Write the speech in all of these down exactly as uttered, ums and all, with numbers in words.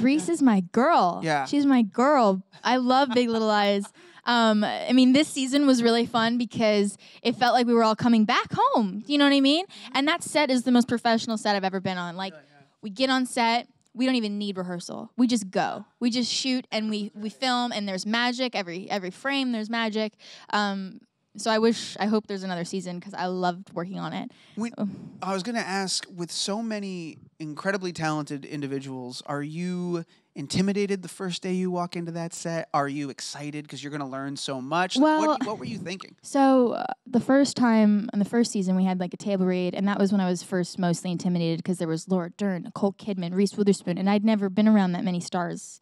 Reese yeah. is my girl. Yeah. She's my girl. I love Big Little Lies. Um, I mean, this season was really fun because it felt like we were all coming back home. You know what I mean? And that set is the most professional set I've ever been on. Like, yeah, yeah. we get on set. We don't even need rehearsal. We just go. We just shoot and we we film, and there's magic. Every every frame, there's magic. Um, so I wish, I hope there's another season because I loved working on it. We, oh. I was going to ask, with so many incredibly talented individuals, are you intimidated the first day you walk into that set? Are you excited because you're going to learn so much? Well, what, what were you thinking? So uh, the first time, on the first season, we had like a table read, and that was when I was first mostly intimidated because there was Laura Dern, Nicole Kidman, Reese Witherspoon, and I'd never been around that many stars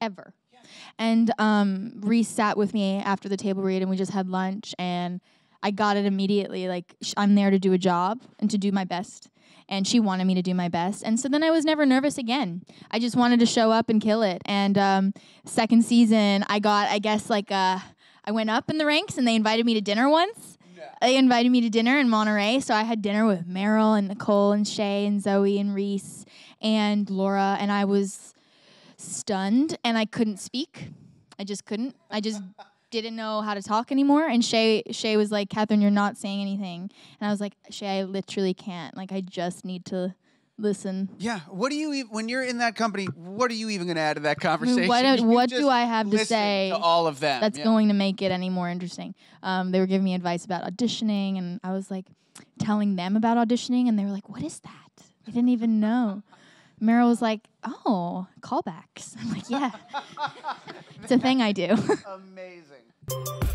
ever. Yeah. And um, Reese sat with me after the table read, and we just had lunch, and I got it immediately. Like, sh I'm there to do a job and to do my best. And she wanted me to do my best. And so then I was never nervous again. I just wanted to show up and kill it. And um, second season, I got, I guess, like, uh, I went up in the ranks, and they invited me to dinner once. Yeah. They invited me to dinner in Monterey. So I had dinner with Meryl and Nicole and Shay and Zoe and Reese and Laura. And I was stunned, and I couldn't speak. I just couldn't. I just... didn't know how to talk anymore. And Shay, Shay was like, Catherine, you're not saying anything. And I was like, Shay, I literally can't. Like, I just need to listen. Yeah. What do you, e when you're in that company, what are you even going to add to that conversation? I mean, what what do I have to say to all of them? That's yeah. going to make it any more interesting. Um, they were giving me advice about auditioning, and I was like telling them about auditioning, and they were like, what is that? I didn't even know. Meryl was like, oh, callbacks. I'm like, yeah. It's a thing I do. Amazing.